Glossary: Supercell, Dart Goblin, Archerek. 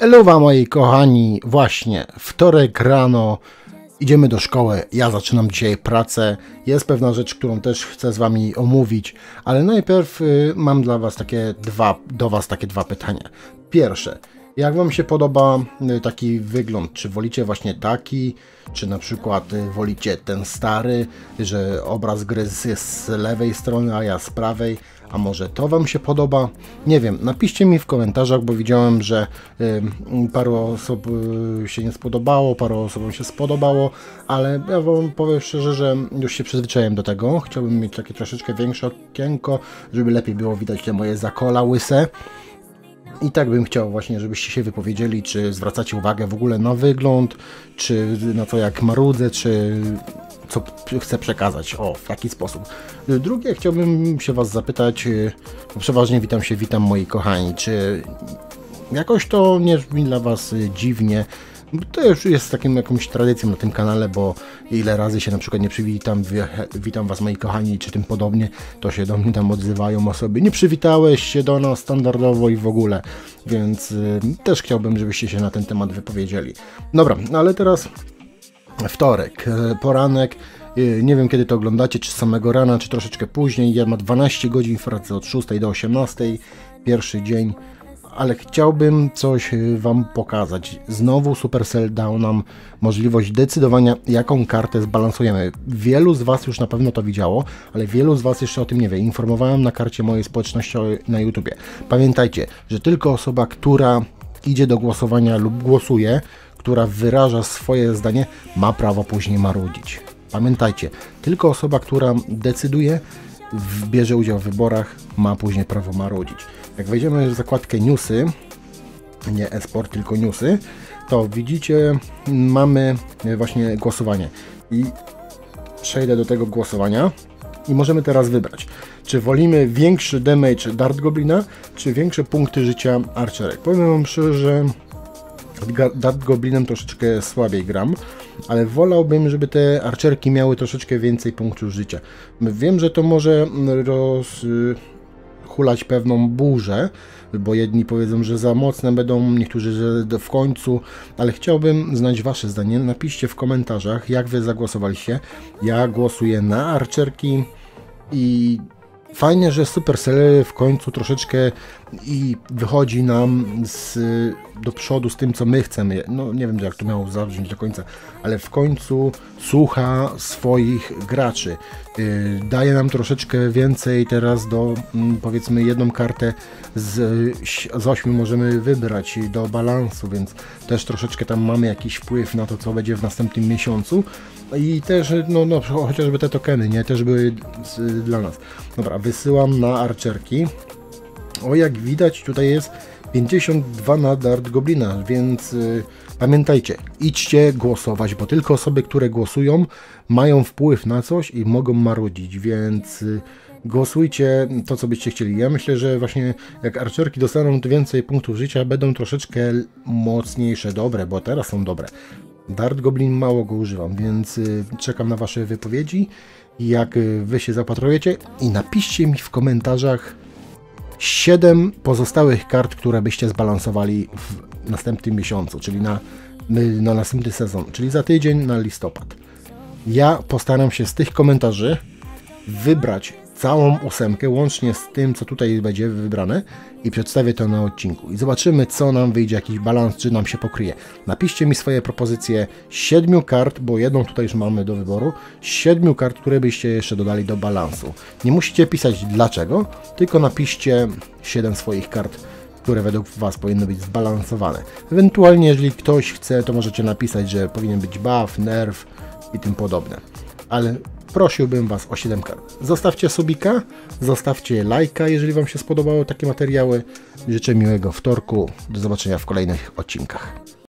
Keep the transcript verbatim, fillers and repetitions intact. Eluwa moi kochani, właśnie wtorek rano, idziemy do szkoły, ja zaczynam dzisiaj pracę, jest pewna rzecz, którą też chcę z wami omówić, ale najpierw y, mam dla was takie dwa, do was takie dwa pytania. Pierwsze, jak wam się podoba y, taki wygląd, czy wolicie właśnie taki, czy na przykład y, wolicie ten stary, że obraz gry jest z lewej strony, a ja z prawej? A może to wam się podoba? Nie wiem, napiszcie mi w komentarzach, bo widziałem, że y, paru osób y, się nie spodobało, paru osobom się spodobało, ale ja wam powiem szczerze, że już się przyzwyczaiłem do tego. Chciałbym mieć takie troszeczkę większe okienko, żeby lepiej było widać te moje zakola łyse. I tak bym chciał właśnie, żebyście się wypowiedzieli, czy zwracacie uwagę w ogóle na wygląd, czy na to jak marudzę, czy co chcę przekazać, o, w taki sposób. Drugie, chciałbym się was zapytać, przeważnie witam się, witam moi kochani, czy jakoś to nie brzmi dla was dziwnie? To już jest takim jakąś tradycją na tym kanale, bo ile razy się na przykład nie przywitam, witam was moi kochani, czy tym podobnie, to się do mnie tam odzywają osoby, nie przywitałeś się do nas standardowo i w ogóle, więc y, też chciałbym, żebyście się na ten temat wypowiedzieli. Dobra, no ale teraz wtorek, poranek. Nie wiem, kiedy to oglądacie, czy z samego rana, czy troszeczkę później. Ja mam dwanaście godzin w pracy od szóstej do osiemnastej, pierwszy dzień. Ale chciałbym coś wam pokazać. Znowu Supercell dał nam możliwość decydowania, jaką kartę zbalansujemy. Wielu z was już na pewno to widziało, ale wielu z was jeszcze o tym nie wie. Informowałem na karcie mojej społecznościowej na YouTubie. Pamiętajcie, że tylko osoba, która idzie do głosowania lub głosuje, która wyraża swoje zdanie, ma prawo później marudzić. Pamiętajcie, tylko osoba, która decyduje, bierze udział w wyborach, ma później prawo marudzić. Jak wejdziemy w zakładkę newsy, nie e-sport, tylko newsy, to widzicie, mamy właśnie głosowanie. I przejdę do tego głosowania i możemy teraz wybrać, czy wolimy większy damage Dart Goblina, czy większe punkty życia Archerek. Powiem wam szczerze, że Dart Goblinem troszeczkę słabiej gram, ale wolałbym, żeby te archerki miały troszeczkę więcej punktów życia. Wiem, że to może rozhulać pewną burzę, bo jedni powiedzą, że za mocne będą, niektórzy, że w końcu, ale chciałbym znać wasze zdanie. Napiszcie w komentarzach, jak wy zagłosowaliście. Ja głosuję na archerki i fajnie, że Supercell w końcu troszeczkę i wychodzi nam z, do przodu z tym, co my chcemy. No nie wiem, jak to miało zabrzmieć do końca, ale w końcu słucha swoich graczy. Yy, daje nam troszeczkę więcej teraz do, mm, powiedzmy, jedną kartę z, z ośmiu możemy wybrać do balansu, więc też troszeczkę tam mamy jakiś wpływ na to, co będzie w następnym miesiącu. I też, no, no chociażby te tokeny, nie, też były z, dla nas. Dobra, wysyłam na archerki. O, jak widać, tutaj jest pięćdziesiąt dwa na Dart Goblina, więc y, pamiętajcie, idźcie głosować, bo tylko osoby, które głosują, mają wpływ na coś i mogą marudzić, więc y, głosujcie to, co byście chcieli. Ja myślę, że właśnie jak archerki dostaną więcej punktów życia, będą troszeczkę mocniejsze, dobre, bo teraz są dobre. Dart Goblin mało go używam, więc y, czekam na wasze wypowiedzi, jak y, wy się zapatrujecie, i napiszcie mi w komentarzach siedem pozostałych kart, które byście zbalansowali w następnym miesiącu, czyli na, na następny sezon, czyli za tydzień, na listopad. Ja postaram się z tych komentarzy wybrać całą ósemkę, łącznie z tym, co tutaj będzie wybrane, i przedstawię to na odcinku. I zobaczymy, co nam wyjdzie, jakiś balans, czy nam się pokryje. Napiszcie mi swoje propozycje siedmiu kart, bo jedną tutaj już mamy do wyboru, siedmiu kart, które byście jeszcze dodali do balansu. Nie musicie pisać dlaczego, tylko napiszcie siedem swoich kart, które według was powinny być zbalansowane. Ewentualnie, jeżeli ktoś chce, to możecie napisać, że powinien być buff, nerf i tym podobne. Ale prosiłbym was o siedem kart. Zostawcie subika, zostawcie lajka, jeżeli wam się spodobały takie materiały. Życzę miłego wtorku, do zobaczenia w kolejnych odcinkach.